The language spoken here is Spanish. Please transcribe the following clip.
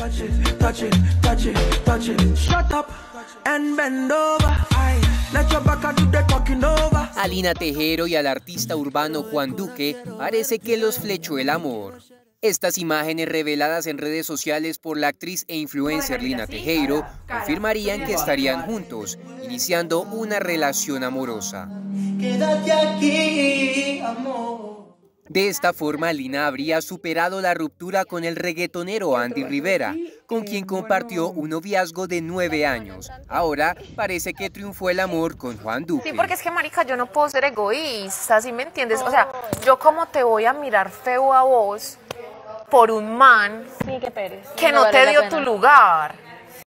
Touch it, touch it, touch it, touch it. Shut up and bend over. Let your back do the talking over. A Lina Tejeiro y al artista urbano Juan Duque parece que los flechó el amor. Estas imágenes reveladas en redes sociales por la actriz e influencer Lina Tejeiro confirmarían que estarían juntos, iniciando una relación amorosa. Quédate aquí, amor. De esta forma, Lina habría superado la ruptura con el reggaetonero Andy Rivera, con quien compartió un noviazgo de 9 años. Ahora parece que triunfó el amor con Juan Duque. Sí, porque es que, marica, yo no puedo ser egoísta, ¿sí me entiendes? O sea, yo como te voy a mirar feo a vos por un man, sí, que no te dio tu lugar.